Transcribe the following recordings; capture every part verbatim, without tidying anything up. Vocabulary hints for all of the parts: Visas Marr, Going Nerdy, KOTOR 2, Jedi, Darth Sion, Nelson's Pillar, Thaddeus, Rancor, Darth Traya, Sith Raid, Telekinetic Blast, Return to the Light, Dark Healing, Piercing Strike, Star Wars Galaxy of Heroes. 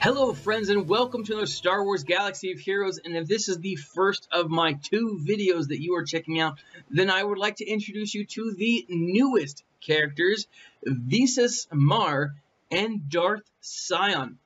Hello friends and welcome to another Star Wars Galaxy of Heroes, and if this is the first of my two videos that you are checking out, then I would like to introduce you to the newest characters, Visas Marr and Darth Sion.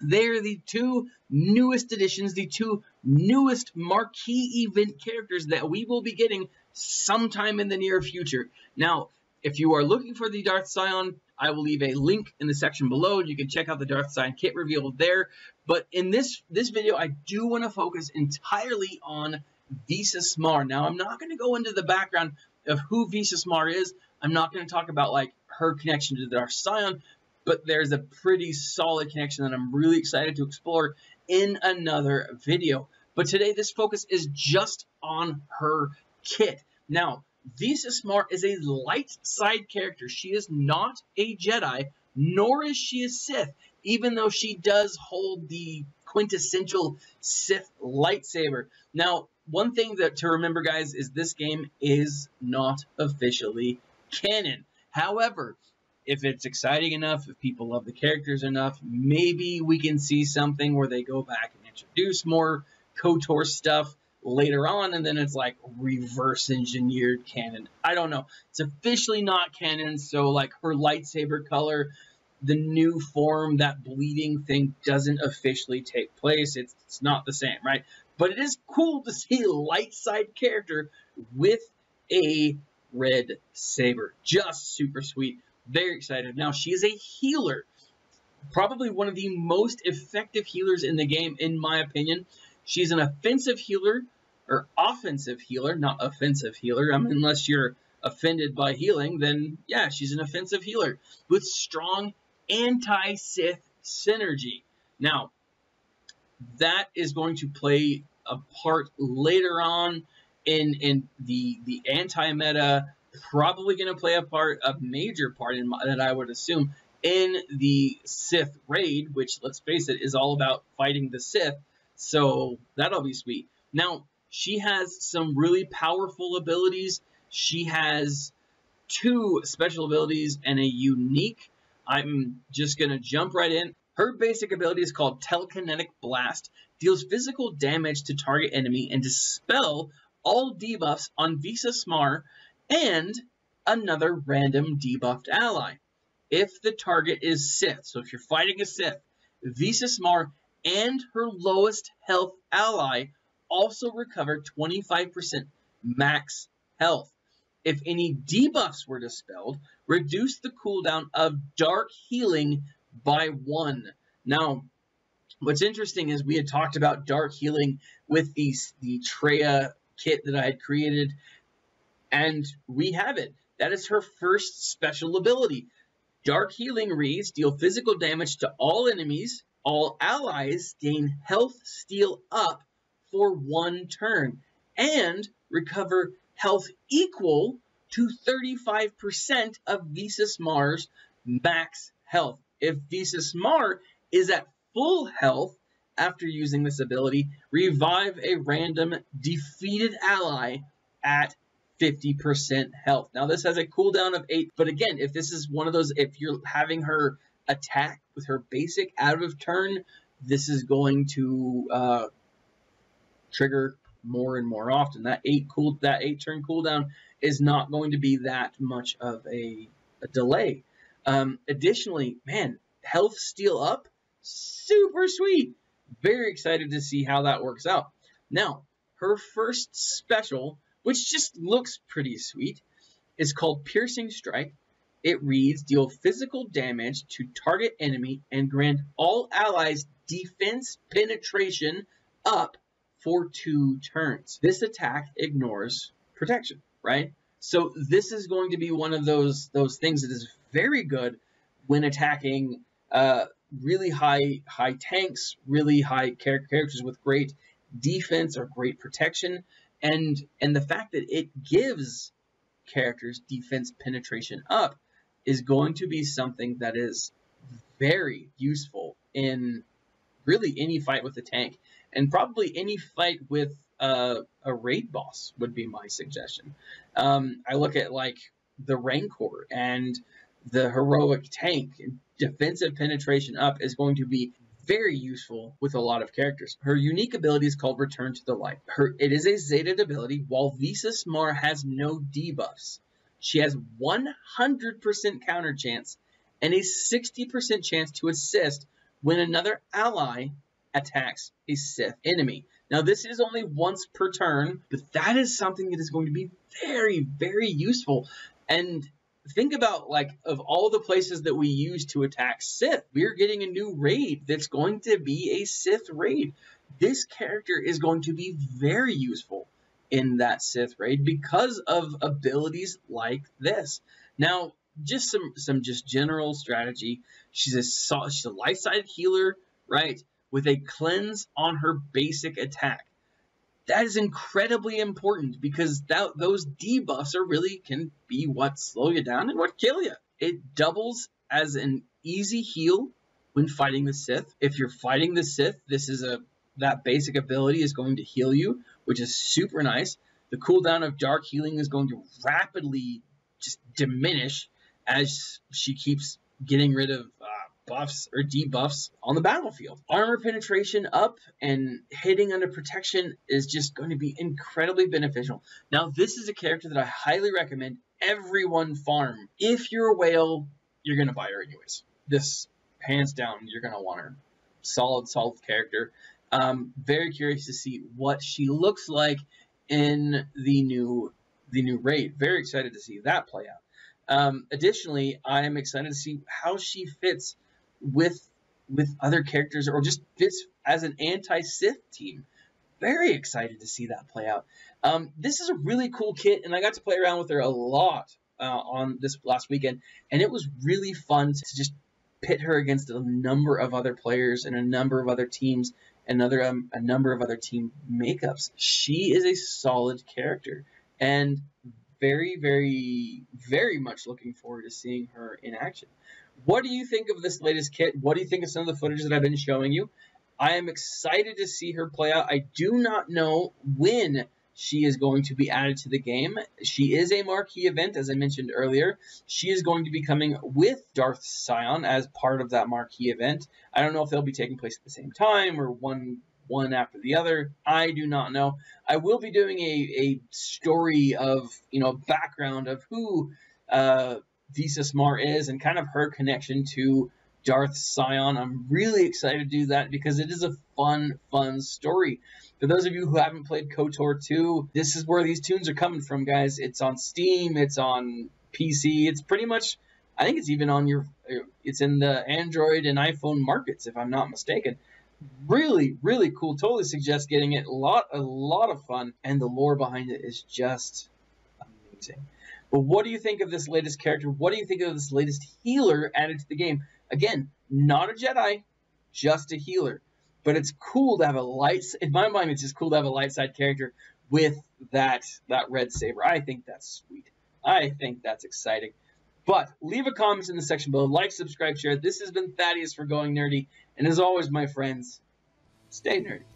They are the two newest additions, the two newest marquee event characters that we will be getting sometime in the near future. Now, if you are looking for the Darth Sion, I will leave a link in the section below. You can check out the Darth Sion kit reveal there. But in this this video, I do want to focus entirely on Visas Marr. Now, I'm not going to go into the background of who Visas Marr is. I'm not going to talk about like her connection to the Darth Sion, but there's a pretty solid connection that I'm really excited to explore in another video. But today, this focus is just on her kit. Now, Visas Marr is a light side character. She is not a Jedi, nor is she a Sith, even though she does hold the quintessential Sith lightsaber. Now, one thing that to remember, guys, is this game is not officially canon. However, if it's exciting enough, if people love the characters enough, maybe we can see something where they go back and introduce more KOTOR stuff later on, and then it's like reverse engineered canon. I don't know. It's officially not canon, so like her lightsaber color, the new form, that bleeding thing doesn't officially take place. It's, it's not the same, right? But it is cool to see a light side character with a red saber. Just super sweet. Very excited. Now, she is a healer. Probably one of the most effective healers in the game, in my opinion. She's an offensive healer, or offensive healer, not offensive healer. I mean, unless you're offended by healing, then yeah, she's an offensive healer with strong anti-Sith synergy. Now, that is going to play a part later on in, in the, the anti-meta, probably going to play a part, a major part in my, that I would assume, in the Sith raid, which, let's face it, is all about fighting the Sith. So that'll be sweet. Now, she has some really powerful abilities. She has two special abilities and a unique. I'm just going to jump right in. Her basic ability is called Telekinetic Blast. Deals physical damage to target enemy and dispel all debuffs on Visas Marr and another random debuffed ally if the target is Sith. So if you're fighting a Sith, Visas Marr and her lowest health ally also recover twenty-five percent max health. If any debuffs were dispelled, reduce the cooldown of Dark Healing by one. Now, what's interesting is we had talked about Dark Healing with the, the Traya kit that I had created, and we have it. That is her first special ability. Dark Healing reads, deal physical damage to all enemies. All allies gain health steal up for one turn and recover health equal to thirty-five percent of Visas Marr's max health. If Visas Marr is at full health after using this ability, revive a random defeated ally at fifty percent health. Now, this has a cooldown of eight, but again, if this is one of those, if you're having her attack with her basic out of turn, this is going to uh, trigger more and more often. That eight cool, that eight turn cooldown is not going to be that much of a, a delay. Um, additionally, man, health steal up, super sweet. Very excited to see how that works out. Now, her first special, which just looks pretty sweet, is called Piercing Strike. It reads, deal physical damage to target enemy and grant all allies defense penetration up for two turns. This attack ignores protection, right? So this is going to be one of those those things that is very good when attacking uh, really high high tanks, really high characters with great defense or great protection, and and the fact that it gives characters defense penetration up is going to be something that is very useful in really any fight with a tank, and probably any fight with uh, a raid boss would be my suggestion. Um, I look at like the Rancor and the heroic tank. Defensive penetration up is going to be very useful with a lot of characters. Her unique ability is called Return to the Light. Her, it is a Zeta ability, while Visas Marr has no debuffs. She has one hundred percent counter chance and a sixty percent chance to assist when another ally attacks a Sith enemy. Now, this is only once per turn, but that is something that is going to be very, very useful. And think about, like, of all the places that we use to attack Sith, we're getting a new raid that's going to be a Sith raid. This character is going to be very useful in that Sith raid because of abilities like this. Now, just some some just general strategy. She's a she's a life-sided healer, right? With a cleanse on her basic attack. That is incredibly important because that, those debuffs are really can be what slow you down and what kill you. It doubles as an easy heal when fighting the Sith. If you're fighting the Sith, this is a that basic ability is going to heal you, which is super nice. The cooldown of Dark Healing is going to rapidly just diminish as she keeps getting rid of uh, buffs or debuffs on the battlefield. Armor penetration up and hitting under protection is just going to be incredibly beneficial. Now, this is a character that I highly recommend everyone farm. If you're a whale, you're going to buy her anyways. This, hands down, you're going to want her. Solid, solid character. Um, very curious to see what she looks like in the new, the new raid. Very excited to see that play out. Um, additionally, I am excited to see how she fits with with other characters, or just fits as an anti-Sith team. Very excited to see that play out. Um, this is a really cool kit, and I got to play around with her a lot uh, on this last weekend, and it was really fun to just pit her against a number of other players and a number of other teams, another um, a number of other team makeups. She is a solid character, and very, very, very much looking forward to seeing her in action. What do you think of this latest kit? What do you think of some of the footage that I've been showing you? I am excited to see her play out. I do not know when she is going to be added to the game. She is a marquee event, as I mentioned earlier. She is going to be coming with Darth Sion as part of that marquee event. I don't know if they'll be taking place at the same time or one one after the other. I do not know. I will be doing a, a story of, you know, background of who uh, Visas Marr is and kind of her connection to Darth Sion. I'm really excited to do that because it is a fun, fun story. For those of you who haven't played KOTOR two, this is where these tunes are coming from, guys. It's on Steam. It's on P C. It's pretty much, I think it's even on your, it's in the Android and iPhone markets, if I'm not mistaken. Really, really cool. Totally suggest getting it. A lot, a lot of fun, and the lore behind it is just amazing. But what do you think of this latest character? What do you think of this latest healer added to the game? Again, not a Jedi, just a healer. But it's cool to have a light. In my mind, it's just cool to have a light side character with that that red saber. I think that's sweet. I think that's exciting. But leave a comment in the section below. Like, subscribe, share. This has been Thaddeus for Going Nerdy. And as always, my friends, stay nerdy.